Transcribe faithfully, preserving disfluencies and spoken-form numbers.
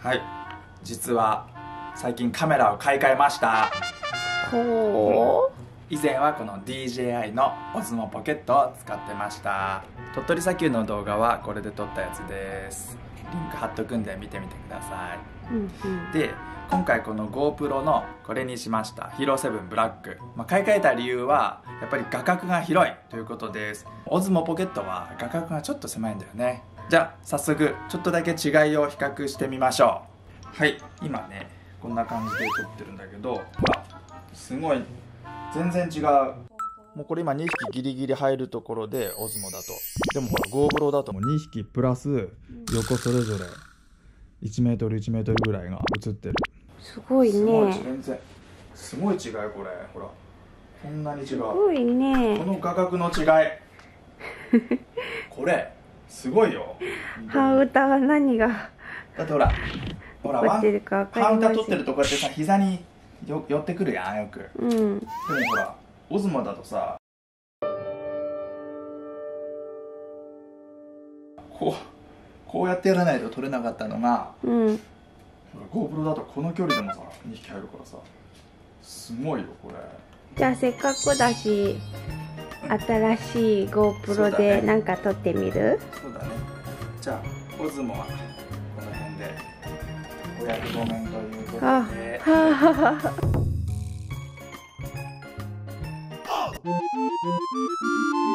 はい、実は最近カメラを買い替えました。ほう。以前はこの ディージェーアイ の オズモ ポケットを使ってました。鳥取砂丘の動画はこれで撮ったやつです。リンク貼っとくんで見てみてください、うんうん、で今回この ゴープロ のこれにしました。 ヒーローセブン ブラック、まあ、買い替えた理由はやっぱり画角が広いということです。 オズモ ポケットは画角がちょっと狭いんだよね。じゃあ早速ちょっとだけ違いを比較してみましょう。はい、今ねこんな感じで撮ってるんだけど、すごい全然違う。もうこれ今にひきギリギリ入るところで オズモ だと。でもほら ゴープロ だともうにひきプラス横それぞれ いちメートルいちメートル ぐらいが映ってる。すごいね。すごい全然すごい違い。これほらこんなに違う。すごいねこの画角の違いこれすごいよ。ハウタは何がだってほらほらハウタ取ってるとこうやってさ膝によ寄ってくるやんよく、うん、でもほらオズモだとさこうこうやってやらないと撮れなかったのが、うん、ゴープロ だとこの距離でもさにひき入るからさすごいよこれ。じゃあせっかくだし新しい ゴープロ でなんか撮ってみる？そうだね。じゃあ オズモ はこの辺でお役御免ということで。ああ